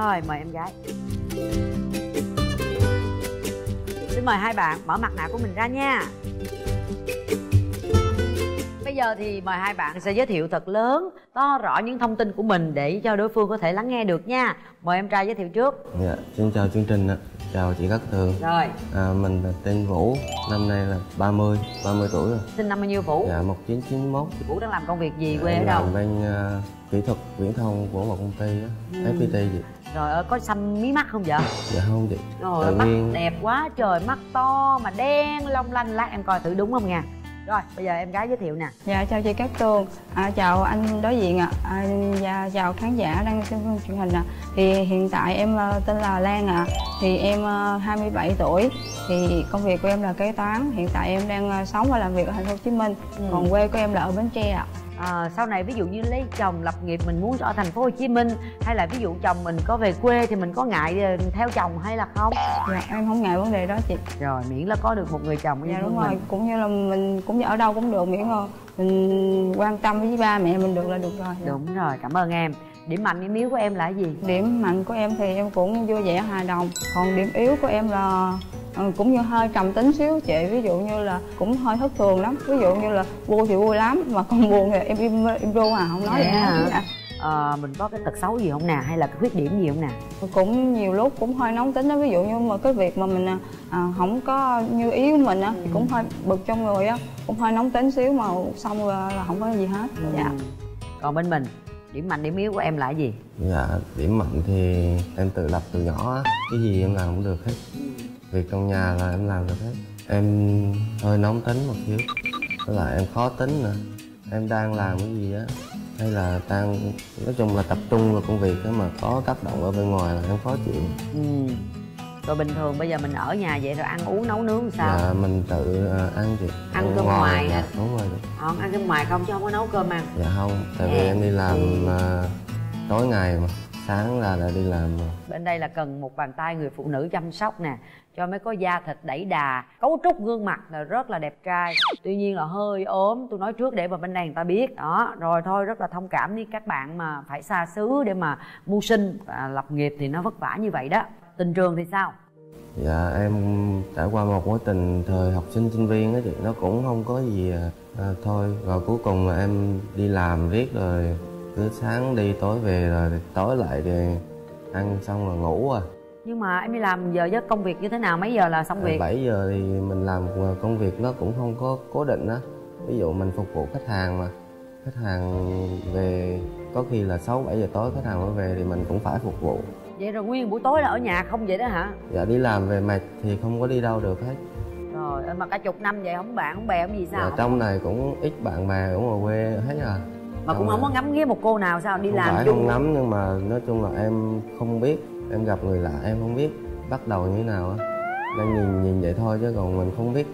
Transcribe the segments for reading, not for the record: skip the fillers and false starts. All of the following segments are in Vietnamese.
Rồi, mời em gái. Xin mời hai bạn mở mặt nạ của mình ra nha. Bây giờ thì mời hai bạn sẽ giới thiệu thật lớn, to rõ những thông tin của mình để cho đối phương có thể lắng nghe được nha. Mời em trai giới thiệu trước. Dạ, xin chào chương trình ạ. Chào chị Cát Tường. Rồi. Mình là tên Vũ, năm nay là 30 tuổi rồi. Sinh năm bao nhiêu Vũ? Dạ, 1991. Vũ đang làm công việc gì, quê ở đâu? Làm bên kỹ thuật viễn thông của một công ty FPT vậy. Rồi, có xăm mí mắt không vậy? Dạ không chị. Rồi, mắt đẹp quá trời, mắt to mà đen long lanh, lát em coi thử đúng không nha. Rồi, bây giờ em gái giới thiệu nè. Dạ, chào chị Cát Tường, chào anh đối diện ạ, chào khán giả đang xem truyền hình ạ. Thì hiện tại em tên là Lan ạ, thì em 27 tuổi, thì công việc của em là kế toán. Hiện tại em đang sống và làm việc ở thành phố Hồ Chí Minh, còn quê của em là ở Bến Tre ạ. Sau này ví dụ như lấy chồng lập nghiệp mình muốn ở thành phố Hồ Chí Minh, hay là ví dụ chồng mình có về quê thì mình có ngại theo chồng hay là không? Dạ, em không ngại vấn đề đó chị. Rồi, miễn là có được một người chồng. Dạ đúng rồi, cũng như là mình cũng ở đâu cũng được, miễn là mình quan tâm với ba mẹ mình được là được rồi. Đúng rồi, cảm ơn em. Điểm mạnh điểm yếu của em là gì? Điểm mạnh của em thì em cũng vui vẻ hòa đồng. Còn điểm yếu của em là cũng như hơi trầm tính xíu chị, ví dụ như là cũng hơi thất thường lắm, ví dụ như là vui thì vui lắm mà không buồn thì em ru à, không nói gì. Mình có cái tật xấu gì không nè, hay là cái khuyết điểm gì không nè? Cũng nhiều lúc cũng hơi nóng tính đó, ví dụ như mà cái việc mà mình không có như ý của mình á, cũng hơi bực trong người á, cũng hơi nóng tính xíu mà xong là không có gì hết. Dạ. Còn bên mình, điểm mạnh điểm yếu của em là gì? Dạ, điểm mạnh thì em tự lập từ nhỏ á, cái gì em làm cũng được hết. Việc trong nhà là em làm được hết. Em hơi nóng tính một xíu, với lại em khó tính nữa. Em đang làm cái gì á, hay là đang nói chung là tập trung vào công việc đó mà có tác động ở bên ngoài là em khó chịu. Rồi bình thường bây giờ mình ở nhà vậy rồi ăn uống nấu nướng sao? Dạ mình tự ăn chị. Ăn cơm ngoài hả? Đúng rồi. Ăn cơm ngoài không chứ không có nấu cơm ăn? Dạ không, tại vì em đi làm tối ngày mà. Sáng là đã đi làm rồi. Bên đây là cần một bàn tay người phụ nữ chăm sóc nè, cho mới có da thịt đẩy đà, cấu trúc gương mặt là rất là đẹp trai. Tuy nhiên là hơi ốm, tôi nói trước để mà bên này người ta biết. Đó, rồi thôi rất là thông cảm với các bạn mà phải xa xứ để mà mưu sinh và lập nghiệp thì nó vất vả như vậy đó. Tình trường thì sao? Dạ em trải qua một mối tình thời học sinh sinh viên á chị, nó cũng không có gì thôi. Rồi cuối cùng là em đi làm riết rồi, cứ sáng đi tối về rồi tối lại thì ăn xong rồi ngủ rồi. Nhưng mà em đi làm giờ giấc công việc như thế nào, mấy giờ là xong việc? 7 giờ thì mình làm công việc nó cũng không có cố định á. Ví dụ mình phục vụ khách hàng mà, khách hàng về có khi là 6-7 giờ tối khách hàng mới về thì mình cũng phải phục vụ. Vậy rồi nguyên buổi tối là ở nhà không vậy đó hả? Dạ đi làm về mệt thì không có đi đâu được hết. Rồi mà cả chục năm vậy không bạn, không bè, không gì sao? Dạ, trong này cũng ít bạn bè cũng ở quê hết rồi. Mà cũng không có ngắm nghía một cô nào sao đi làm chung? Không ngắm nhưng mà nói chung là em không biết, em gặp người lạ em không biết bắt đầu như thế nào á, nên nhìn vậy thôi chứ còn mình không biết.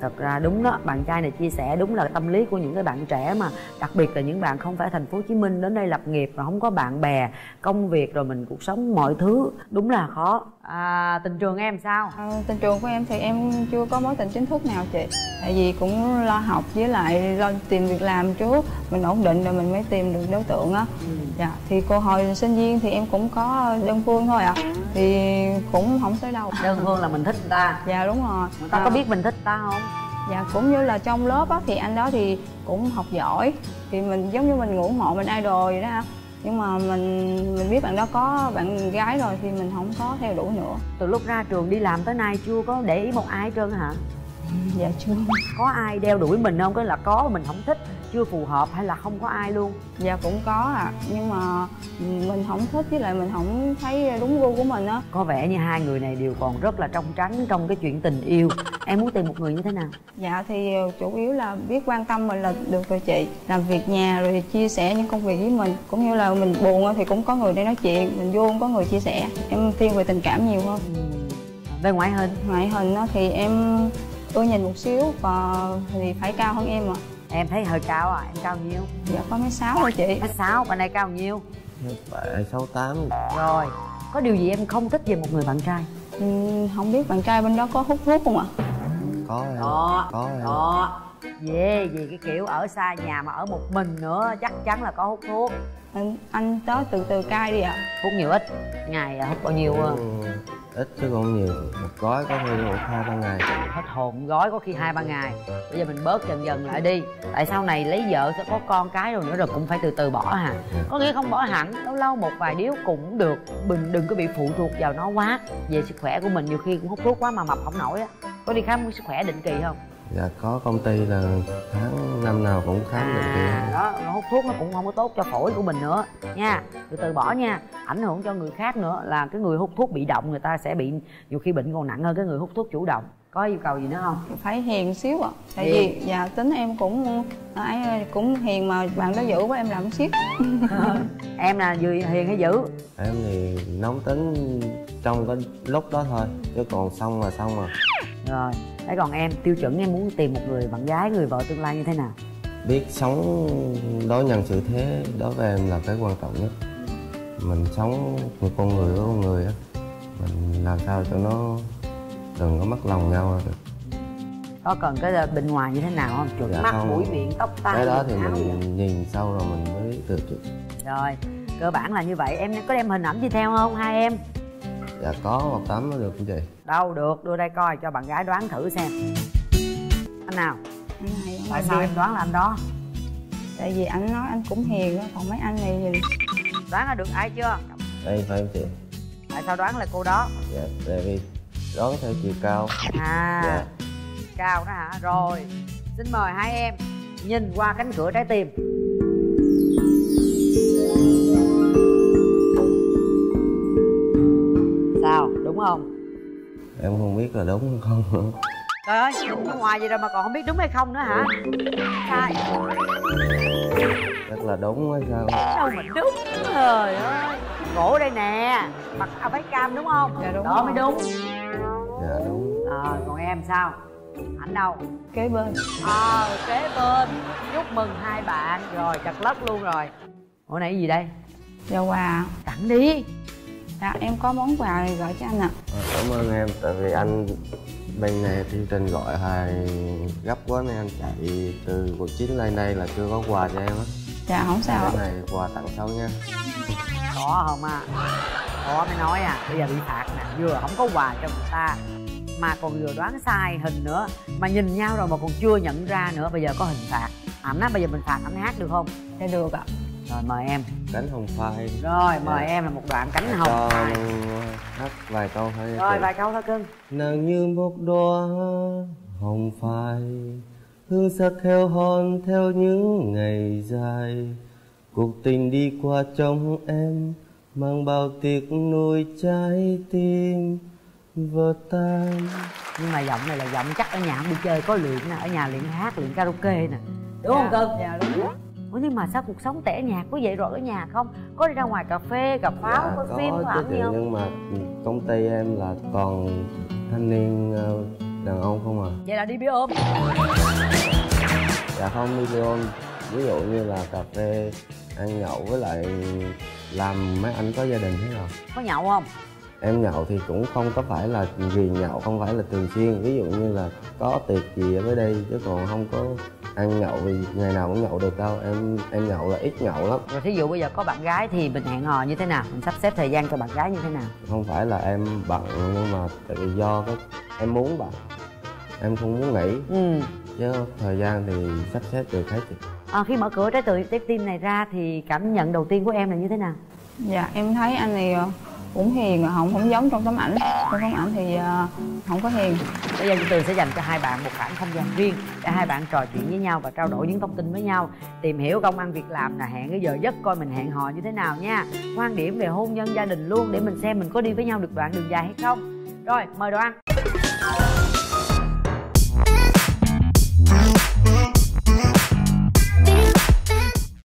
Thật ra đúng đó, bạn trai này chia sẻ đúng là tâm lý của những cái bạn trẻ mà, đặc biệt là những bạn không phải thành phố Hồ Chí Minh đến đây lập nghiệp và không có bạn bè, công việc rồi mình cuộc sống mọi thứ đúng là khó. Tình trường em sao? Tình trường của em thì em chưa có mối tình chính thức nào chị, tại vì cũng lo học với lại lo tìm việc làm trước, mình ổn định rồi mình mới tìm được đối tượng á. Dạ thì cô hồi sinh viên thì em cũng có đơn phương thôi ạ. Thì cũng không tới đâu. Đơn phương là mình thích người ta? Dạ đúng rồi. Người ta có biết mình thích ta không? Dạ cũng như là trong lớp á thì anh đó thì cũng học giỏi, thì mình giống như mình ngưỡng mộ, mình idol vậy đó ha. Nhưng mà mình biết bạn đó có bạn gái rồi thì mình không có theo đuổi nữa. Từ lúc ra trường đi làm tới nay chưa có để ý một ai hết trơn hả? Dạ chưa. Có ai đeo đuổi mình không? Cái là có mình không thích, chưa phù hợp hay là không có ai luôn? Dạ cũng có ạ, nhưng mà mình không thích với lại mình không thấy đúng gu của mình á. Có vẻ như hai người này đều còn rất là trong trắng trong cái chuyện tình yêu. Em muốn tìm một người như thế nào? Dạ thì chủ yếu là biết quan tâm mình là được rồi chị. Làm việc nhà rồi chia sẻ những công việc với mình, cũng như là mình buồn thì cũng có người để nói chuyện, mình vui cũng có người chia sẻ. Em thiên về tình cảm nhiều hơn. Về ngoại hình? Ngoại hình thì em ưa nhìn một xíu và thì phải cao hơn em ạ. Em thấy hơi cao à, em cao nhiêu? Dạ có mấy 6 thôi chị. Mấy 6, bạn này cao nhiêu? 68. Rồi, có điều gì em không thích về một người bạn trai? Không biết bạn trai bên đó có hút thuốc không ạ? Có em. Có. Vì cái kiểu ở xa nhà mà ở một mình nữa chắc chắn là có hút thuốc. Anh tới từ từ cai đi ạ. Hút nhiều ít? Ngày hút bao nhiêu? Ít chứ còn nhiều, một gói có khi hút 2-3 ngày. Hết hồn, gói có khi 2-3 ngày. Bây giờ mình bớt dần dần lại đi. Tại sau này lấy vợ sẽ có con cái rồi nữa rồi cũng phải từ từ bỏ hả? Có nghĩa không bỏ hẳn, lâu lâu một vài điếu cũng được. Mình đừng có bị phụ thuộc vào nó quá. Về sức khỏe của mình nhiều khi cũng hút thuốc quá mà mập không nổi á. Có đi khám sức khỏe định kỳ không? Dạ có, công ty là tháng năm nào cũng khám định kỳ. Đó, hút thuốc nó cũng không có tốt cho phổi của mình nữa nha. Từ từ bỏ nha, ảnh hưởng cho người khác nữa. Là cái người hút thuốc bị động người ta sẽ bị nhiều khi bệnh còn nặng hơn cái người hút thuốc chủ động. Có yêu cầu gì nữa không? Phải hiền xíu ạ. Tại vì dạ tính em cũng hiền mà bạn đó dữ quá em làm siết. Em là vừa hiền hay dữ? Em thì nóng tính trong cái lúc đó thôi, chứ còn xong mà rồi. Thế còn em, tiêu chuẩn em muốn tìm một người bạn gái, người vợ tương lai như thế nào? Biết sống đối nhân xử thế, đối với em là cái quan trọng nhất. Mình sống như con người với con người á, mình làm sao cho nó đừng có mất lòng nhau được. Có cần cái bên ngoài như thế nào không? Chuột mắt, mũi, miệng, tóc tai. Cái đó thì mình nhìn sau rồi mình mới được. Rồi, cơ bản là như vậy. Em có đem hình ảnh đi theo không hai em? Dạ có, một tấm nó được không chị? Đâu được, đưa đây coi cho bạn gái đoán thử xem. Anh nào? Anh này. Tại sao em đoán là anh đó? Tại vì anh nói anh cũng hiền, còn mấy anh này gì. Đoán là được ai chưa? Đây phải không chị? Tại sao đoán là cô đó? Dạ, tại vì đoán theo chiều cao. Dạ. Cao đó hả? Rồi, xin mời hai em nhìn qua cánh cửa trái tim. Sao, đúng không? Em không biết là đúng hay không. Trời ơi, đứng ngoài vậy rồi mà còn không biết đúng hay không nữa hả? Sai. Chắc là đúng hay sao? Đâu mà đúng. Trời ơi, cổ đây nè, mặc áo váy cam đúng không? Dạ đúng. Đó mới đúng. Dạ đúng. Còn em sao? Ảnh đâu? Kế bên. Kế bên. Chúc mừng hai bạn. Rồi, chặt lất luôn rồi. Ủa này gì đây? Dạ quà. Tặng đi. Dạ, em có món quà này gọi cho anh ạ. Cảm ơn em, tại vì anh bên này chương trình gọi hay gấp quá nên anh chạy từ cuộc chiến lên đây là chưa có quà cho em á. Dạ, không sao. Cái này quà tặng sau nha. Có không à? Có mới nói à, bây giờ bị phạt nè, vừa không có quà cho người ta mà còn vừa đoán sai hình nữa. Mà nhìn nhau rồi mà còn chưa nhận ra nữa, bây giờ có hình phạt. Ảnh á, bây giờ mình phạt ảnh hát được không? Dạ được ạ. Rồi mời em. Cánh hồng phai. Rồi mời em là một đoạn cánh hồng phai. Hát vài câu thôi. Rồi vài câu thôi cưng. Nàng như một đóa hồng phai, hương sắc heo hon theo những ngày dài. Cuộc tình đi qua trong em mang bao tiếc nuối trái tim vỡ tan. Nhưng mà giọng này là giọng chắc ở nhà không đi chơi có luyện nè, ở nhà luyện hát, luyện karaoke nè. Đúng không cưng? Dạ đúng. Ủa nhưng mà sao cuộc sống tẻ nhạt có vậy rồi ở nhà không? Có đi ra ngoài cà phê, gặp pháo, dạ, có phim, có ảnh gì không? Nhưng mà công ty em là toàn thanh niên đàn ông không à. Vậy là đi bia ôm? Dạ không đi bia ôm. Ví dụ như là cà phê, ăn nhậu với lại làm mấy anh có gia đình thế nào? Có nhậu không? Em nhậu thì cũng không có phải là vì nhậu, không phải là thường xuyên. Ví dụ như là có tiệc gì ở đây chứ còn không có ăn nhậu thì ngày nào cũng nhậu được đâu. Em nhậu là ít nhậu lắm. Rồi thí dụ bây giờ có bạn gái thì mình hẹn hò như thế nào? Mình sắp xếp thời gian cho bạn gái như thế nào? Không phải là em bận nhưng mà tại vì do cái em muốn bận, em không muốn nghỉ. Chứ thời gian thì sắp xếp được hết. Khi mở cửa trái tim này ra thì cảm nhận đầu tiên của em là như thế nào? Dạ em thấy anh này cũng hiền mà không giống trong tấm ảnh. Trong tấm ảnh thì không có hiền. Bây giờ chúng tôi sẽ dành cho hai bạn một khoảng không gian riêng để hai bạn trò chuyện với nhau và trao đổi những thông tin với nhau, tìm hiểu công ăn việc làm, là hẹn cái giờ giấc coi mình hẹn hò như thế nào nha, quan điểm về hôn nhân gia đình luôn để mình xem mình có đi với nhau được đoạn đường dài hay không. Rồi mời đồ ăn.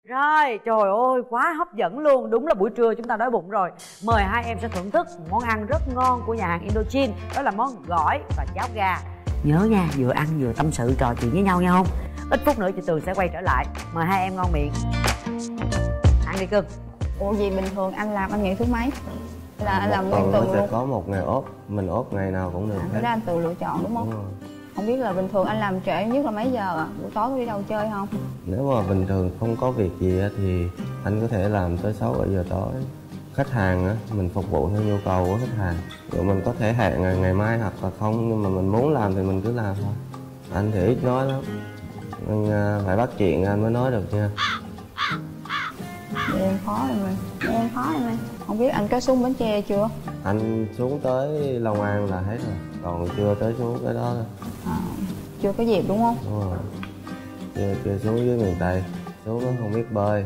Rồi, trời ơi, quá hấp dẫn luôn. Đúng là buổi trưa chúng ta đói bụng rồi. Mời hai em sẽ thưởng thức món ăn rất ngon của nhà hàng Indochine. Đó là món gỏi và cháo gà. Nhớ nha, vừa ăn vừa tâm sự trò chuyện với nhau nha không? Ít phút nữa chị Tường sẽ quay trở lại. Mời hai em ngon miệng. Ăn đi cưng. Ủa gì bình thường anh làm anh nghĩ thứ mấy? Là anh làm nguyên tuần luôn? Sẽ có một ngày ốp. Mình ốp ngày nào cũng được. Cái đó anh tự lựa chọn đúng không? Đúng Không biết là bình thường anh làm trễ nhất là mấy giờ ạ? Buổi tối có đi đâu chơi không? Nếu mà bình thường không có việc gì thì anh có thể làm tới 6 giờ tối. Khách hàng mình phục vụ theo nhu cầu của khách hàng, rồi mình có thể hẹn ngày mai hoặc là không, nhưng mà mình muốn làm thì mình cứ làm thôi. Anh thì ít nói lắm, anh phải bắt chuyện anh mới nói được nha. Em khó em ơi, em khó em ơi. Không biết anh có xuống Bến Tre chưa? Anh xuống tới Long An là hết rồi, còn chưa tới xuống cái đó đâu. À, chưa có dịp đúng không? Đúng rồi, chưa xuống dưới miền Tây, xuống nó không biết bơi.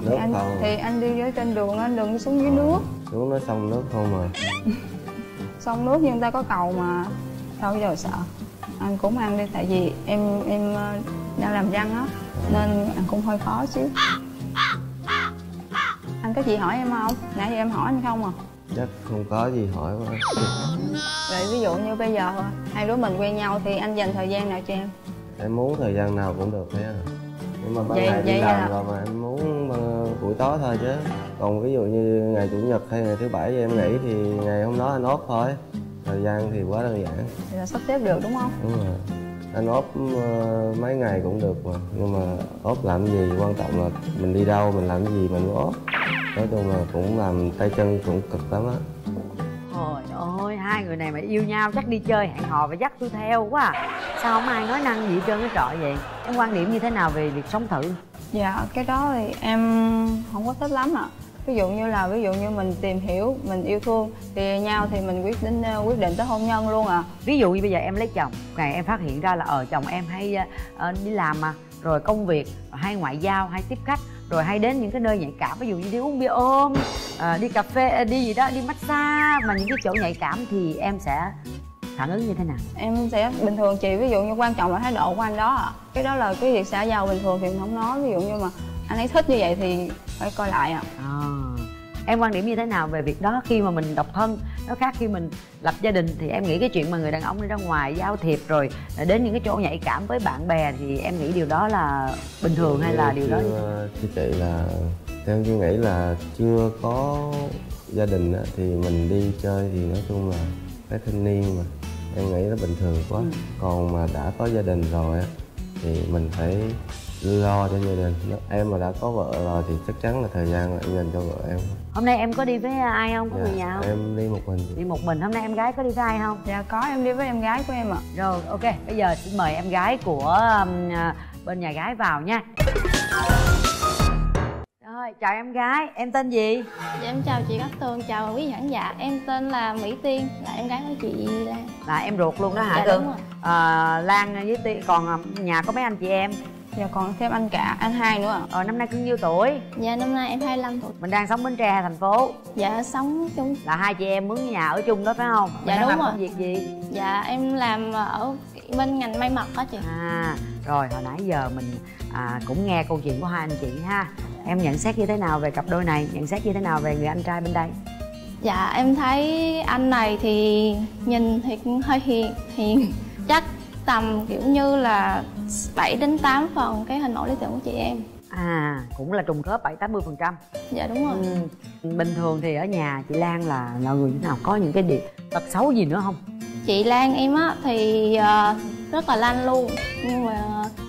Nước anh, không thì anh đi ở trên đường anh đừng xuống dưới nước. Xuống nó sông nước không mà. Sông nước nhưng ta có cầu mà. Sao giờ sợ? Anh cũng ăn đi, tại vì em đang làm răng á, nên ăn cũng hơi khó chứ. Anh có gì hỏi em không? Nãy giờ em hỏi anh không à? Chắc không có gì hỏi quá. Vậy ví dụ như bây giờ hai đứa mình quen nhau thì anh dành thời gian nào cho em? Em muốn thời gian nào cũng được thế à? Nhưng mà ban ngày đi làm rồi mà em muốn buổi tối thôi chứ. Còn ví dụ như ngày Chủ nhật hay ngày thứ Bảy thì em nghỉ, thì ngày hôm đó anh ốp thôi. Thời gian thì quá đơn giản. Thì là sắp xếp được đúng không? Đúng rồi. Anh ốp mấy ngày cũng được mà. Nhưng mà ốp làm gì, quan trọng là mình đi đâu, mình làm cái gì mình ốp. Nói chung là cũng làm tay chân cũng cực lắm á. Trời ơi, hai người này mà yêu nhau chắc đi chơi hẹn hò và dắt tôi theo quá à. Sao không ai nói năng gì hết trơn hết trọi vậy? Em quan điểm như thế nào về việc sống thử? Dạ, cái đó thì em không có thích lắm ạ. Ví dụ như mình tìm hiểu, mình yêu thương thì nhau thì mình quyết định tới hôn nhân luôn ạ. Ví dụ như bây giờ em lấy chồng, ngày em phát hiện ra là chồng em hay đi làm mà, rồi công việc, hay ngoại giao, hay tiếp khách, rồi hay đến những cái nơi nhạy cảm, ví dụ như đi uống bia ôm, đi cà phê, đi gì đó, đi massage, mà những cái chỗ nhạy cảm thì em sẽ phản ứng như thế nào? Em sẽ bình thường chị, ví dụ như quan trọng là thái độ của anh đó ạ. Cái đó là cái việc xã giao bình thường thì mình không nói, ví dụ như mà anh ấy thích như vậy thì phải coi lại ạ. Em quan điểm như thế nào về việc đó? Khi mà mình độc thân nó khác khi mình lập gia đình, thì em nghĩ cái chuyện mà người đàn ông đi ra ngoài giao thiệp rồi đến những cái chỗ nhạy cảm với bạn bè thì em nghĩ điều đó là bình thường hay là điều đó? Thưa chị, là theo tôi nghĩ là chưa có gia đình thì mình đi chơi thì nói chung là cái thanh niên mà em nghĩ nó bình thường quá. Còn mà đã có gia đình rồi thì mình phải lo cho gia đình. Em mà đã có vợ rồi thì chắc chắn là thời gian em dành cho vợ em. Hôm nay em có đi với ai không? Có người nhà không? Em đi một mình. Đi một mình. Hôm nay em gái có đi với ai không? Dạ có, em đi với em gái của em ạ. Rồi, ok, bây giờ xin mời em gái của bên nhà gái vào nha. Rồi, chào em gái, em tên gì? Dạ, em chào chị Cát Tường, chào quý khán giả. Em tên là Mỹ Tiên, là em gái của chị Lan. Là em ruột luôn đó hả? Dạ, Tường? Lan với Tiên, còn nhà có mấy anh chị em? Dạ còn thêm anh cả, anh hai nữa ạ. Năm nay cưng nhiêu tuổi? Dạ năm nay em 25 tuổi. Mình đang sống Bến Tre thành phố? Dạ sống chung. Là hai chị em mướn nhà ở chung đó phải không? Dạ đúng rồi. Làm việc gì? Dạ em làm ở bên ngành may mặc đó chị. Rồi hồi nãy giờ mình cũng nghe câu chuyện của hai anh chị ha. Em nhận xét như thế nào về cặp đôi này? Nhận xét như thế nào về người anh trai bên đây? Dạ em thấy anh này thì nhìn thì cũng hơi hiền. Chắc tầm kiểu như là 7 đến 8 phần cái hình mẫu lý tưởng của chị em. Cũng là trùng khớp 7-80%. Dạ đúng rồi. Bình thường thì ở nhà chị Lan là người như thế nào? Có những cái điểm tật xấu gì nữa không? Chị Lan em á thì rất là lanh luôn. Nhưng mà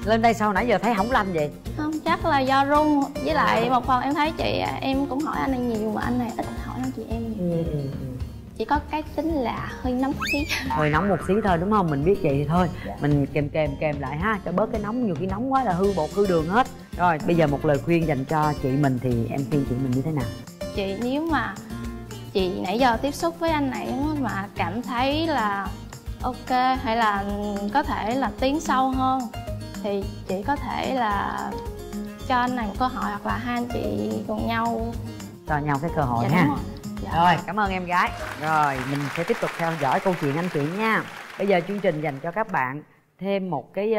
lên đây sau nãy giờ thấy không lanh vậy? Không, chắc là do run. Với lại một phần em thấy chị em cũng hỏi anh này nhiều mà anh này ít hỏi anh chị em nhiều. Chỉ có cái tính là hơi nóng xí. Hơi nóng một xí thôi đúng không? Mình biết vậy thì thôi. Mình kèm lại ha, cho bớt cái nóng. Nhiều khi nóng quá là hư bột hư đường hết. Rồi bây giờ một lời khuyên dành cho chị mình thì em khuyên chị mình như thế nào? Chị nếu mà chị nãy giờ tiếp xúc với anh này mà cảm thấy là ok hay là có thể là tiến sâu hơn thì chị có thể là cho anh này một cơ hội, hoặc là hai anh chị cùng nhau cho nhau cái cơ hội ha. Rồi, cảm ơn em gái. Rồi, mình sẽ tiếp tục theo dõi câu chuyện anh chị nha. Bây giờ chương trình dành cho các bạn thêm một cái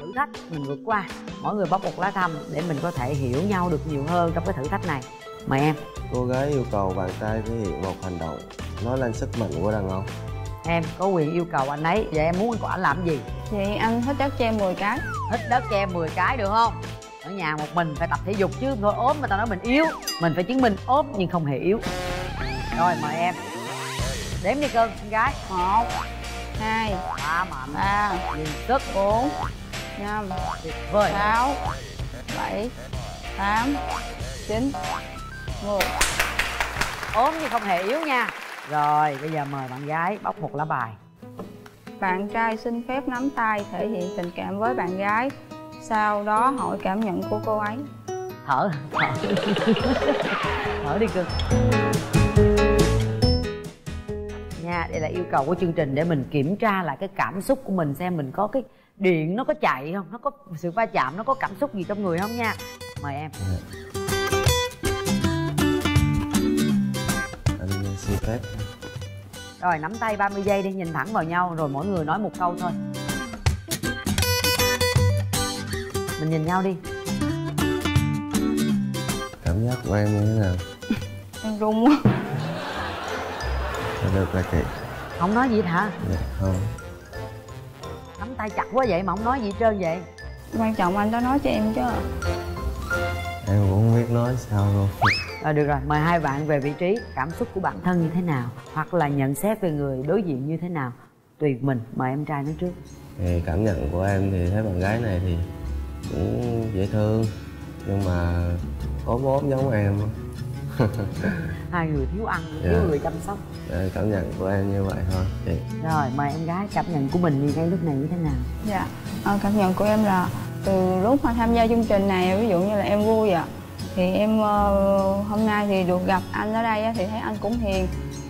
thử thách mình vượt qua. Mỗi người bóc một lá thăm để mình có thể hiểu nhau được nhiều hơn trong cái thử thách này. Mời em. Cô gái yêu cầu bạn trai thể hiện một hành động nói lên sức mạnh của đàn ông. Em có quyền yêu cầu anh ấy. Vậy em muốn anh làm gì? Vậy anh hít đất cho em 10 cái. Hít đất cho em 10 cái được không? Ở nhà một mình phải tập thể dục chứ, thôi ốm mà tao nói mình yếu. Mình phải chứng minh ốm nhưng không hề yếu. Rồi mời em. Đếm đi cưng, em gái. 1 2 3 sức 4 5 6 7 8 9 10. Ốm thì không hề yếu nha. Rồi bây giờ mời bạn gái bóc một lá bài. Bạn trai xin phép nắm tay thể hiện tình cảm với bạn gái, sau đó hỏi cảm nhận của cô ấy. Thở thở đi cưng nha. Đây là yêu cầu của chương trình để mình kiểm tra lại cái cảm xúc của mình, xem mình có cái điện nó có chạy không, nó có sự va chạm, nó có cảm xúc gì trong người không nha. Mời em. Anh xin phép. Rồi nắm tay 30 giây đi, nhìn thẳng vào nhau rồi mỗi người nói một câu thôi. Mình nhìn nhau đi. Cảm giác của em như thế nào? Em run quá. Được là kệ. Không nói gì hết hả? Dạ, không. Nắm tay chặt quá vậy mà không nói gì hết trơn vậy. Quan trọng anh đã nói cho em chứ. Em cũng không biết nói sao luôn. À, được rồi, mời hai bạn về vị trí. Cảm xúc của bản thân như thế nào, hoặc là nhận xét về người đối diện như thế nào, tùy mình. Mời em trai nói trước. Thì cảm nhận của em thì thấy bạn gái này thì cũng dễ thương, nhưng mà có ốm giống em. Hai người thiếu ăn, thiếu người chăm sóc. Cảm nhận của em như vậy thôi chị. Rồi mời em gái, cảm nhận của mình như ngay lúc này như thế nào? Dạ, cảm nhận của em là từ lúc mà tham gia chương trình này, ví dụ như là em vui ạ. Thì em hôm nay thì được gặp anh ở đây thì thấy anh cũng hiền,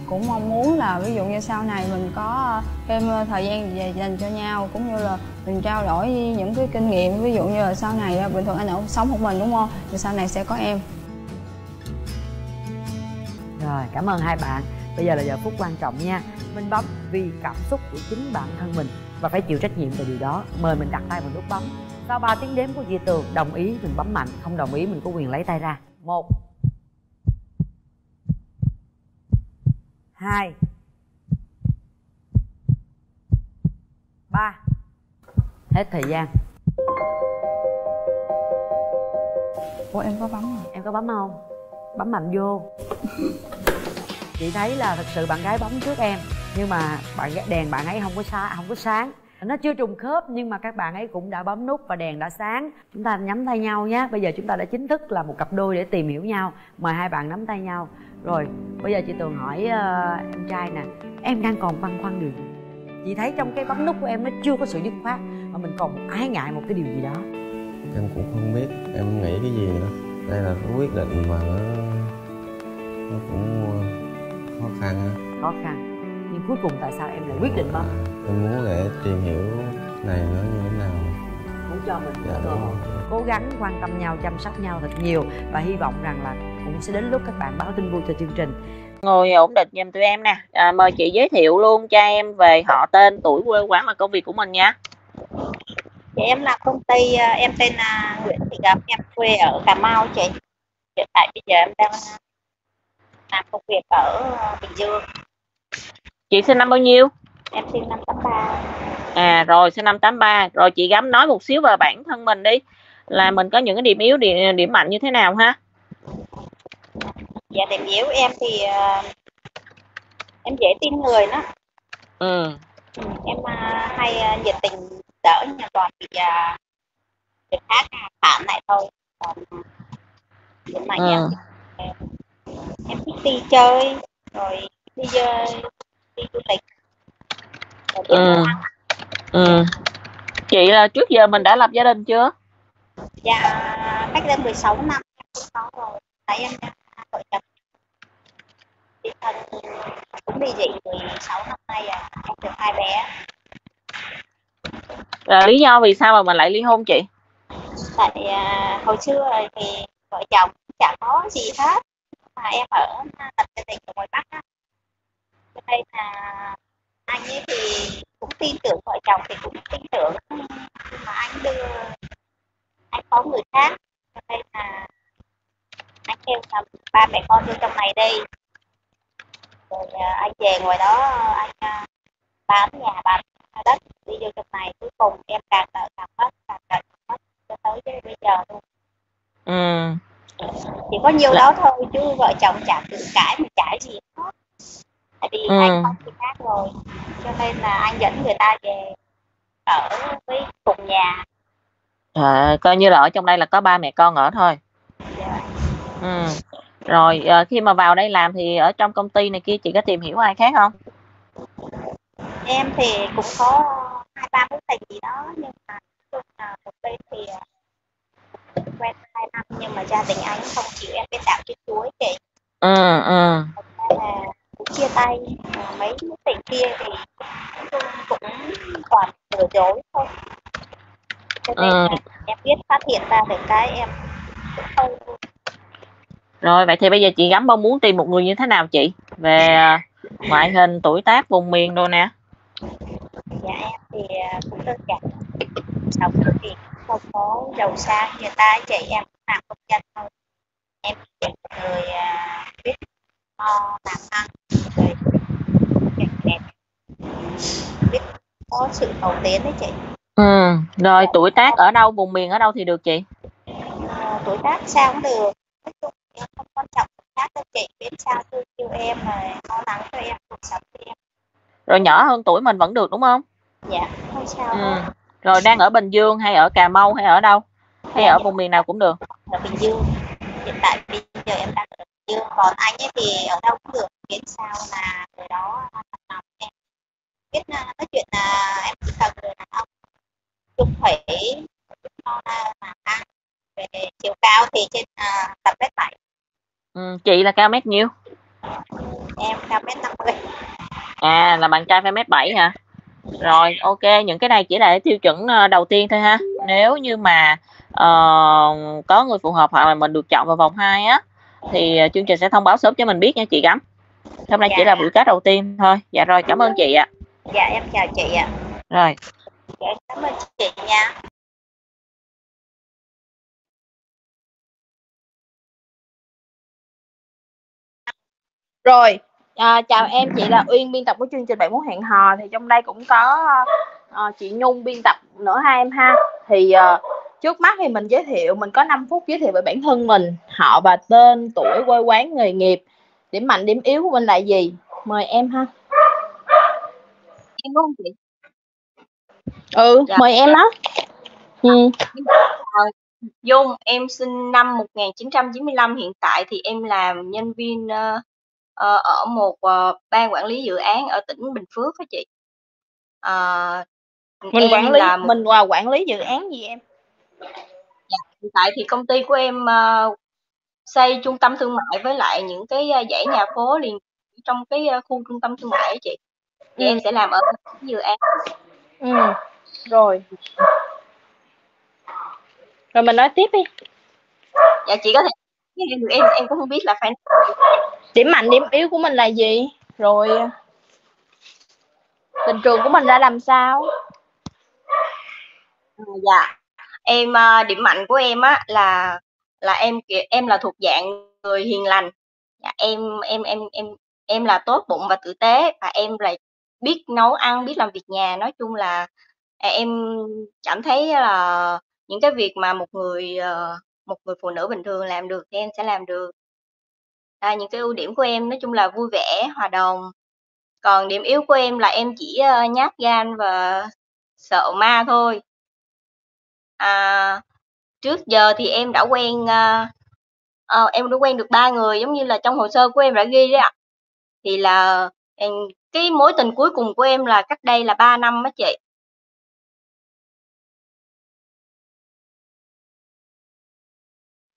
cũng mong muốn là ví dụ như sau này mình có thêm thời gian về dành cho nhau, cũng như là mình trao đổi những cái kinh nghiệm. Ví dụ như là sau này bình thường anh ở sống một mình đúng không, thì sau này sẽ có em. Rồi, cảm ơn hai bạn. Bây giờ là giờ phút quan trọng nha. Mình bấm vì cảm xúc của chính bản thân mình và phải chịu trách nhiệm về điều đó. Mời mình đặt tay vào nút bấm. Sau 3 tiếng đếm của Diệp Tường, đồng ý mình bấm mạnh, không đồng ý mình có quyền lấy tay ra. 1 2 3. Hết thời gian. Ủa em có bấm không? Em có bấm không? Bấm mạnh vô. Chị thấy là thật sự bạn gái bấm trước em, nhưng mà đèn bạn ấy không có sáng, nó chưa trùng khớp, nhưng mà các bạn ấy cũng đã bấm nút và đèn đã sáng. Chúng ta nắm tay nhau nhé. Bây giờ chúng ta đã chính thức là một cặp đôi để tìm hiểu nhau. Mời hai bạn nắm tay nhau. Rồi bây giờ chị Tường hỏi em trai nè, em đang còn băn khoăn điều gì? Chị thấy trong cái bấm nút của em nó chưa có sự dứt khoát, mà mình còn ái ngại một cái điều gì đó. Em cũng không biết em nghĩ cái gì nữa. Đây là cái quyết định mà nó cũng khó khăn. Khó khăn. Nhưng cuối cùng tại sao em lại quyết định bấm? Em muốn để tìm hiểu này nó như thế nào. Muốn cho mình cố gắng quan tâm nhau, chăm sóc nhau thật nhiều. Và hy vọng rằng là cũng sẽ đến lúc các bạn báo tin vui cho chương trình. Ngồi ổn định giùm tụi em nè. Mời chị giới thiệu luôn cho em về họ tên, tuổi, quê quán và công việc của mình nha. Chị em làm công ty, em tên là Nguyễn Thị Gấm, em quê ở Cà Mau chị. Hiện tại bây giờ em đang làm công việc ở Bình Dương. Chị sinh năm bao nhiêu? Em sinh năm 83. À rồi, sinh năm 83. Rồi chị Gấm nói một xíu về bản thân mình đi. Là mình có những cái điểm yếu, điểm mạnh như thế nào ha? Dạ điểm yếu em thì em dễ tin người đó. Em hay nhiệt tình đỡ, nhưng còn thì việc khác phản lại thôi. Còn điểm mạnh em thích đi chơi, rồi đi chơi, đi du lịch. Chị là trước giờ mình đã lập gia đình chưa? Dạ cách đây 16 năm rồi. Tại em vợ chồng đi thân cũng đi dị 16 năm nay à, em được hai bé. Là lý do vì sao mà mình lại ly hôn chị? Tại hồi xưa thì vợ chồng chả có gì hết, mà em ở tập gia đình ở ngoài Bắc á, cho nên là anh ấy thì cũng tin tưởng, vợ chồng thì cũng tin tưởng, nhưng mà anh đưa anh có người khác, cho nên là anh kêu là ba mẹ con đưa trong này đi, rồi anh về ngoài đó anh bán nhà bán đất đi vô trong này. Cuối cùng em càng đợi càng mất cho tới bây giờ luôn. Chỉ có nhiêu đó thôi chứ vợ chồng chả cự cãi mà cãi gì hết, tại vì anh không thì khác. rồi, cho nên là anh dẫn người ta về ở với cùng nhà. À, coi như là ở trong đây là có ba mẹ con ở thôi. Dạ. Ừ. Rồi khi mà vào đây làm thì ở trong công ty này kia chị có tìm hiểu ai khác không? Em thì cũng có 2-3 thầy gì đó, nhưng mà một bên thì quen 2 năm, nhưng mà gia đình anh không chịu em biết đạo cái chuối chị. Ừ. Là cũng chia tay mấy tỉnh kia thì cũng còn lừa dối thôi. Cho nên là em biết phát hiện ra được cái em cũng không. Rồi vậy thì bây giờ chị Gấm mong muốn tìm một người như thế nào chị? Về ngoại hình, tuổi tác, vùng miền đâu nè? Dạ em thì cũng đơn giản, học thư viện, không có giàu sang người ta chị, em cũng làm công nhân thôi. Em chỉ một người biết lo làm ăn, người đẹp, biết có sự cầu tiến đấy chị. Ừ, rồi tuổi tác ở đâu, vùng miền ở đâu thì được chị? Tuổi tác sao cũng được, nói chung em không quan trọng tuổi tác đâu chị, biết sao tôi yêu em mà lo lắng cho em, cuộc sống cho em. Rồi nhỏ hơn tuổi mình vẫn được đúng không? Dạ, không sao. Ừ. Rồi đang ở Bình Dương hay ở Cà Mau hay ở đâu? Hay ở vùng miền nào cũng được? Ở Bình Dương. Hiện tại bây giờ em đang ở Bình Dương, còn anh ấy thì ở đâu cũng được, biết sao là người đó làm em. Biết nói chuyện là em chỉ cần người đàn ông chung thủy, lo làm ăn. Về chiều cao thì trên tầm 1m7. Ừ, chị là cao mét nhiêu? Em cao mét 50. À, là bạn trai phải 1m7 hả? Rồi, ok, những cái này chỉ là tiêu chuẩn đầu tiên thôi ha. Nếu như mà có người phù hợp hoặc là mình được chọn vào vòng 2 á, thì chương trình sẽ thông báo sớm cho mình biết nha chị Gấm. Hôm nay chỉ là buổi cát đầu tiên thôi. Dạ rồi, cảm ơn chị ạ. Dạ, em chào chị ạ. Rồi. Dạ, cảm ơn chị nha. Rồi. Chào em, chị là Uyên, biên tập của chương trình Bạn Muốn Hẹn Hò. Thì trong đây cũng có chị Nhung, biên tập nữa ha em ha. Thì trước mắt thì mình giới thiệu, mình có 5 phút giới thiệu về bản thân mình, họ và tên, tuổi, quê quán, nghề nghiệp, điểm mạnh, điểm yếu của mình là gì. Mời em ha. Em không chị? Ừ, dạ. Mời em đó. Ừ. Dung, em sinh năm 1995, hiện tại thì em làm nhân viên ở một ban quản lý dự án ở tỉnh Bình Phước đó chị. Mình quản lý dự án gì em? Dạ, hiện tại thì công ty của em xây trung tâm thương mại với lại những cái dãy nhà phố liền trong cái khu trung tâm thương mại đó chị. Thì em sẽ làm ở dự án. Ừ. Rồi mình nói tiếp đi. Dạ chị có thể em cũng không biết là phải điểm mạnh điểm yếu của mình là gì, rồi tình trường của mình ra làm sao. Dạ em điểm mạnh của em á là em là thuộc dạng người hiền lành. Dạ, em là tốt bụng và tử tế, và em là biết nấu ăn, biết làm việc nhà. Nói chung là em cảm thấy là những cái việc mà một người phụ nữ bình thường làm được thì em sẽ làm được. Những cái ưu điểm của em nói chung là vui vẻ, hòa đồng. Còn điểm yếu của em là em chỉ nhát gan và sợ ma thôi. Trước giờ thì em đã quen được 3 người, giống như là trong hồ sơ của em đã ghi đấy ạ. Thì là cái mối tình cuối cùng của em là cách đây là 3 năm đó chị.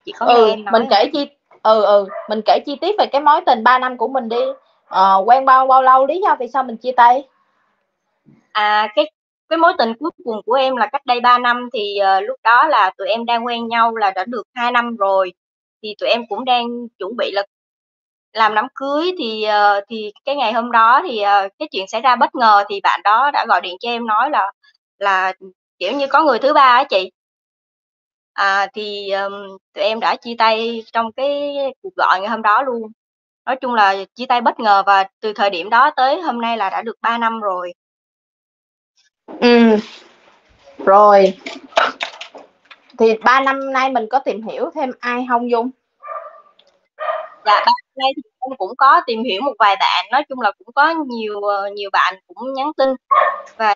Chị có nghe em nói mình kể chi mình kể chi tiết về cái mối tình 3 năm của mình đi. Quen bao lâu, lý do vì sao mình chia tay? Cái mối tình cuối cùng của em là cách đây 3 năm. Thì lúc đó là tụi em đang quen nhau là đã được 2 năm rồi. Thì tụi em cũng đang chuẩn bị là làm đám cưới. Thì cái ngày hôm đó thì cái chuyện xảy ra bất ngờ. Thì bạn đó đã gọi điện cho em nói là kiểu như có người thứ ba á chị. Thì tụi em đã chia tay trong cái cuộc gọi ngày hôm đó luôn. Nói chung là chia tay bất ngờ, và từ thời điểm đó tới hôm nay là đã được 3 năm rồi. Rồi. Thì 3 năm nay mình có tìm hiểu thêm ai không Dung? Dạ, bạn nay thì em cũng có tìm hiểu một vài bạn, nói chung là cũng có nhiều bạn cũng nhắn tin, và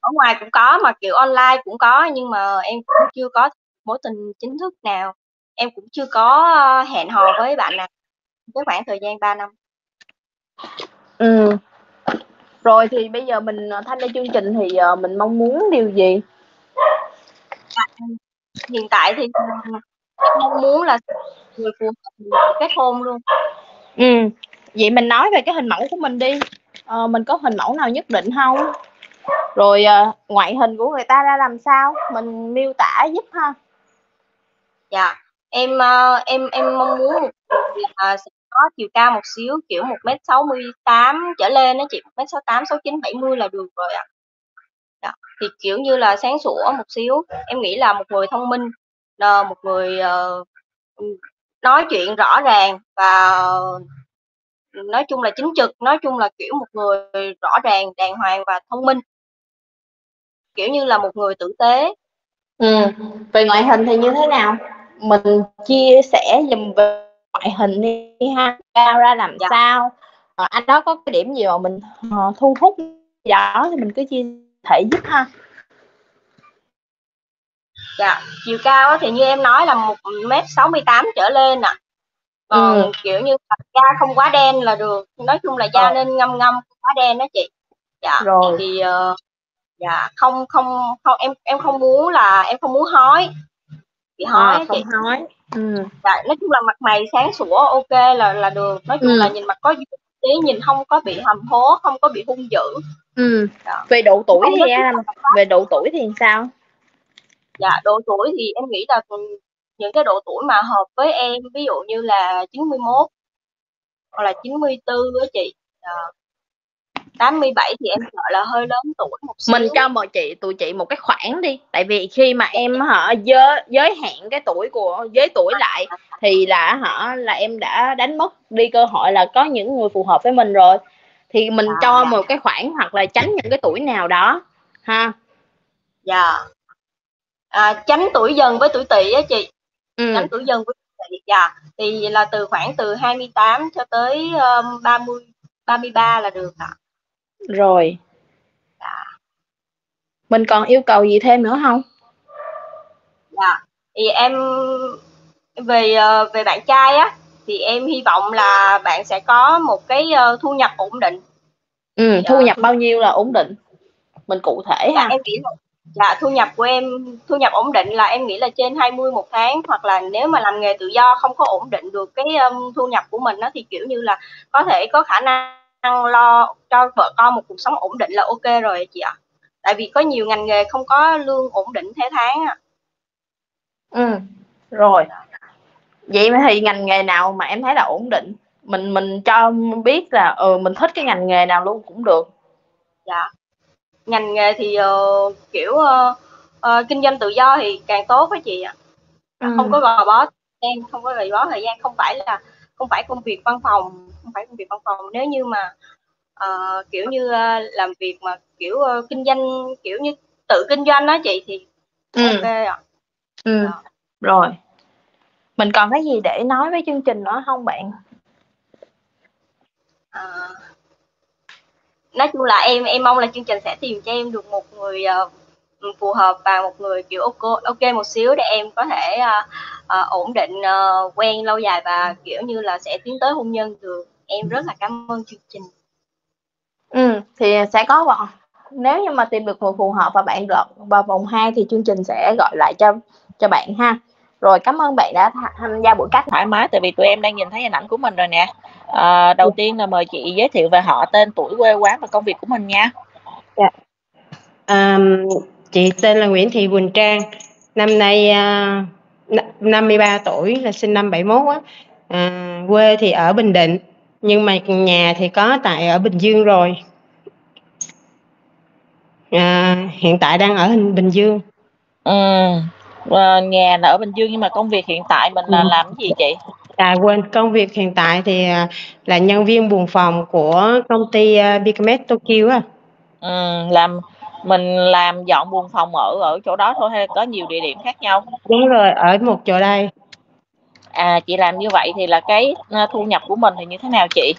ở ngoài cũng có mà kiểu online cũng có, nhưng mà em cũng chưa có mối tình chính thức nào, em cũng chưa có hẹn hò với bạn nào với khoảng thời gian 3 năm. Ừ. Rồi thì bây giờ mình tham gia chương trình thì mình mong muốn điều gì? Hiện tại thì mong muốn là người phù hợp kết hôn luôn. Ừ. Vậy mình nói về cái hình mẫu của mình đi. Mình có hình mẫu nào nhất định không? Rồi ngoại hình của người ta ra làm sao? Mình miêu tả giúp ha. Dạ. Em mong muốn là sẽ có chiều cao một xíu, kiểu 1m68 trở lên đó chị, 1m68, 69, 70 là được rồi ạ. Đó. Thì kiểu như là sáng sủa một xíu, em nghĩ là một người thông minh, là một người nói chuyện rõ ràng và nói chung là chính trực, nói chung là kiểu một người rõ ràng, đàng hoàng và thông minh, kiểu như là một người tử tế. Ừ. Về ngoại hình thì như thế nào? Mình chia sẻ dùm về ngoại hình đi ha, cao ra làm dạ. Sao anh đó có cái điểm gì mà mình thu hút đó thì mình cứ chia sẻ giúp ha. Dạ, chiều cao thì như em nói là 1m68 trở lên ạ. Còn kiểu như da không quá đen là được, nói chung là da nên ngâm không quá đen đó chị. Dạ. Rồi. Thì dạ không em không muốn là em không muốn hói. Chị hói không chị. Hói. Ừ. Dạ, nói chung là mặt mày sáng sủa ok là được, nói chung là nhìn mặt có tí, nhìn không có bị hầm hố, không có bị hung dữ. Ừ. Dạ. Về độ tuổi thì về độ tuổi thì sao? Dạ, độ tuổi thì em nghĩ là những cái độ tuổi mà hợp với em, ví dụ như là 91 hoặc là 94 với chị. 87 thì em sợ là hơi lớn tuổi một xíu. Mình cho mời tụi chị một cái khoảng đi, tại vì khi mà em giới hạn cái tuổi của giới tuổi lại thì là em đã đánh mất đi cơ hội là có những người phù hợp với mình rồi, thì mình cho một cái khoảng hoặc là tránh những cái tuổi nào đó ha. Dạ. Tránh tuổi dần với tuổi tỵ á chị. Ừ. Tránh tuổi dần với tuổi tỵ. Dạ. Thì là từ khoảng từ 28 cho tới 30, 33 là được ạ. Rồi. Dạ. Mình còn yêu cầu gì thêm nữa không? Dạ. Thì em về bạn trai á thì em hy vọng là bạn sẽ có một cái thu nhập ổn định. Ừ, thì, thu nhập bao nhiêu là ổn định? Mình cụ thể ha. Em nghĩ là thu nhập của em, thu nhập ổn định là em nghĩ là trên 20 một tháng, hoặc là nếu mà làm nghề tự do không có ổn định được cái thu nhập của mình đó, thì kiểu như là có thể có khả năng lo cho vợ con một cuộc sống ổn định là ok rồi chị ạ. Tại vì có nhiều ngành nghề không có lương ổn định theo tháng ạ. Ừ, rồi. Vậy thì ngành nghề nào mà em thấy là ổn định? Mình cho biết là mình thích cái ngành nghề nào luôn cũng được. Dạ. Ngành nghề thì kinh doanh tự do thì càng tốt với chị ạ. Ừ. Không có gò bó em, không có gò bó thời gian, không phải công việc văn phòng, nếu như mà kiểu như làm việc mà kiểu kinh doanh, kiểu như tự kinh doanh đó chị, thì ok ạ. Ừ. Rồi. Mình còn cái gì để nói với chương trình nữa không bạn? Nói chung là em mong là chương trình sẽ tìm cho em được một người phù hợp và một người kiểu ok một xíu để em có thể ổn định, quen lâu dài và kiểu như là sẽ tiến tới hôn nhân được. Em rất là cảm ơn chương trình. Ừ, thì sẽ có bọn nếu như mà tìm được người phù hợp và bạn lọt vào vòng 2 thì chương trình sẽ gọi lại cho bạn ha. Rồi, cảm ơn bạn đã tham gia buổi cắt thoải mái, tại vì tụi em đang nhìn thấy hình ảnh của mình rồi nè. Đầu tiên là mời chị giới thiệu về họ, tên, tuổi, quê quán và công việc của mình nha. Dạ. Chị tên là Nguyễn Thị Quỳnh Trang, năm nay 53 tuổi, là sinh năm 71 á. Quê thì ở Bình Định, nhưng mà nhà thì có tại ở Bình Dương rồi. Hiện tại đang ở Bình Dương. Nhà là ở Bình Dương, nhưng mà công việc hiện tại mình là làm cái gì chị? À quên, công việc hiện tại thì là nhân viên buồng phòng của công ty Bicomet Tokyo á. Mình làm dọn buồng phòng ở chỗ đó thôi hay có nhiều địa điểm khác nhau? Đúng rồi, ở một chỗ đây. Chị làm như vậy thì là cái thu nhập của mình thì như thế nào chị?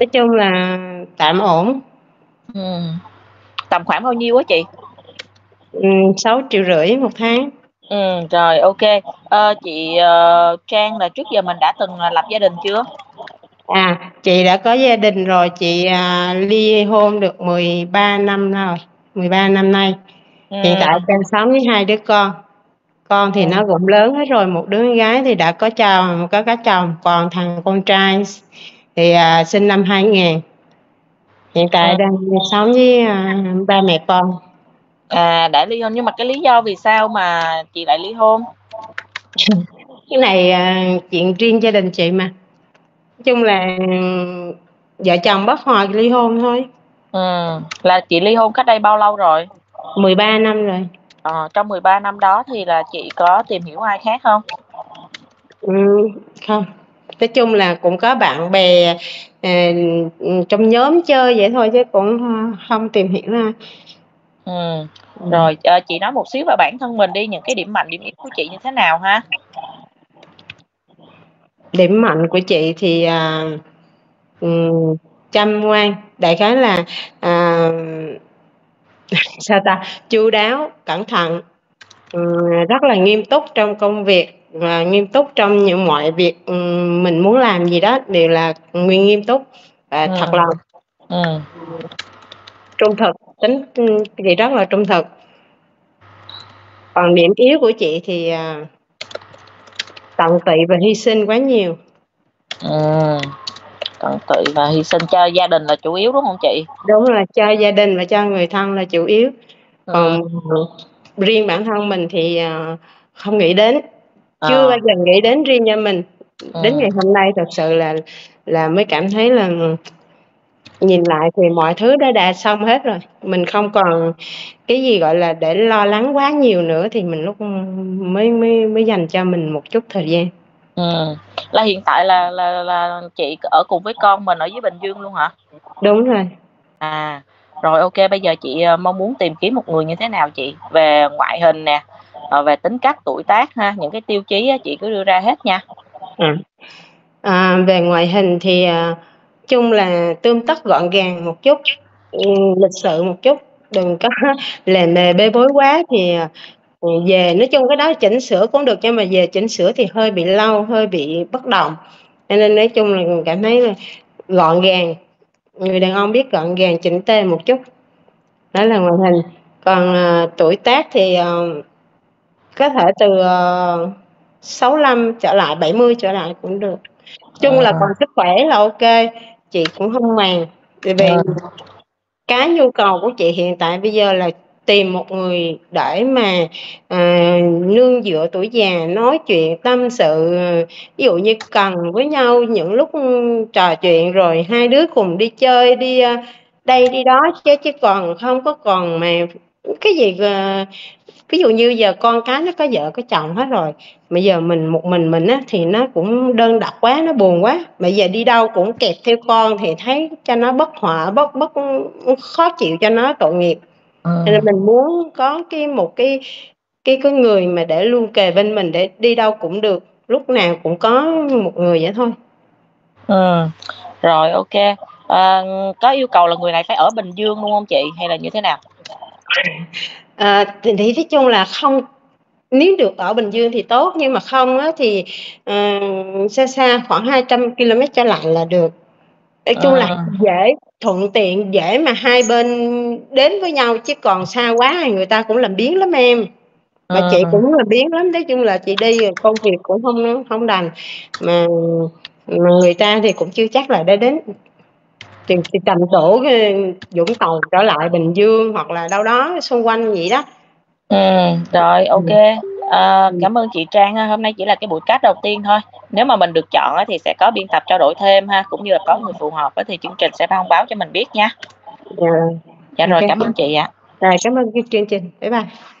Nói chung là tạm ổn. Ừ. Tầm khoảng bao nhiêu á chị? 6,5 triệu một tháng. Ừ, rồi ok. Chị Trang là trước giờ mình đã từng lập gia đình chưa? Chị đã có gia đình rồi. Chị ly hôn được 13 năm rồi, 13 năm nay. Hiện tại đang sống với 2 đứa con. Con thì nó cũng lớn hết rồi. Một đứa gái thì đã có chồng, có cái chồng. Còn thằng con trai thì sinh năm 2000. Hiện tại đang sống với ba mẹ con. Đã ly hôn, nhưng mà cái lý do vì sao mà chị lại ly hôn? Cái này chuyện riêng gia đình chị mà. Nói chung là vợ chồng bất hòa ly hôn thôi. Ừ. Là chị ly hôn cách đây bao lâu rồi? 13 năm rồi. Trong 13 năm đó thì là chị có tìm hiểu ai khác không? Không. Nói chung là cũng có bạn bè trong nhóm chơi vậy thôi, chứ cũng không tìm hiểu ai. Ừ. Rồi chị nói một xíu về bản thân mình đi, những cái điểm mạnh, điểm yếu của chị như thế nào ha? Điểm mạnh của chị thì chăm ngoan, đại khái là chu đáo, cẩn thận, rất là nghiêm túc trong công việc và nghiêm túc trong những mọi việc mình muốn làm gì đó đều là nguyên nghiêm túc và thật lòng. Trung thực, tính chị rất là trung thực. Còn điểm yếu của chị thì tận tụy và hy sinh quá nhiều. Tận tụy và hy sinh cho gia đình là chủ yếu đúng không chị? Đúng là cho gia đình và cho người thân là chủ yếu. Còn riêng bản thân mình thì không nghĩ đến, chưa bao giờ nghĩ đến riêng cho mình. Đến ngày hôm nay thật sự là mới cảm thấy là nhìn lại thì mọi thứ đã xong hết rồi. Mình không còn cái gì gọi là để lo lắng quá nhiều nữa, thì mình lúc mới dành cho mình một chút thời gian. Là hiện tại là chị ở cùng với con mình ở dưới Bình Dương luôn hả? Đúng rồi. Rồi ok, bây giờ chị mong muốn tìm kiếm một người như thế nào chị? Về ngoại hình nè, về tính cách, tuổi tác ha, những cái tiêu chí chị cứ đưa ra hết nha. Về ngoại hình thì chung là tươm tất, gọn gàng một chút, lịch sự một chút, đừng có lề mề bê bối quá. Thì về nói chung cái đó chỉnh sửa cũng được, nhưng mà về chỉnh sửa thì hơi bị lâu, hơi bị bất động, nên nói chung là mình cảm thấy là gọn gàng, người đàn ông biết gọn gàng chỉnh tề một chút, đó là ngoại hình. Còn tuổi tác thì có thể từ 65 trở lại, 70 trở lại cũng được. Chung là còn sức khỏe là ok, chị cũng không màng. Tại vì cái nhu cầu của chị hiện tại bây giờ là tìm một người để mà nương dựa tuổi già, nói chuyện tâm sự, ví dụ như cần với nhau những lúc trò chuyện, rồi hai đứa cùng đi chơi, đi đây đi đó, chứ còn không có còn mà cái gì. Ví dụ như giờ con cái nó có vợ có chồng hết rồi, mà giờ mình một mình á thì nó cũng đơn độc quá, nó buồn quá. Mà giờ đi đâu cũng kẹp theo con thì thấy cho nó bất hòa, bất khó chịu cho nó, tội nghiệp. Nên mình muốn có một cái người mà để luôn kề bên mình, để đi đâu cũng được, lúc nào cũng có một người vậy thôi. Rồi ok. Có yêu cầu là người này phải ở Bình Dương luôn không chị, hay là như thế nào? Thì nói chung là không, nếu được ở Bình Dương thì tốt, nhưng mà không á, thì xa khoảng 200 km trở lại là được. Nói chung là dễ, thuận tiện, dễ mà hai bên đến với nhau, chứ còn xa quá người ta cũng làm biếng lắm em. Mà chị cũng làm biếng lắm. Nói chung là chị đi công việc cũng không đành, mà người ta thì cũng chưa chắc là đã đến. Thì tầm chỗ Vũng Tàu trở lại Bình Dương, hoặc là đâu đó xung quanh vậy đó. Rồi ok. Cảm ơn chị Trang. Hôm nay chỉ là cái buổi cast đầu tiên thôi. Nếu mà mình được chọn thì sẽ có biên tập trao đổi thêm ha, cũng như là có người phù hợp thì chương trình sẽ thông báo cho mình biết nha. Dạ rồi, okay. Cảm ơn chị ạ. Rồi, cảm ơn chương trình. Bye bye.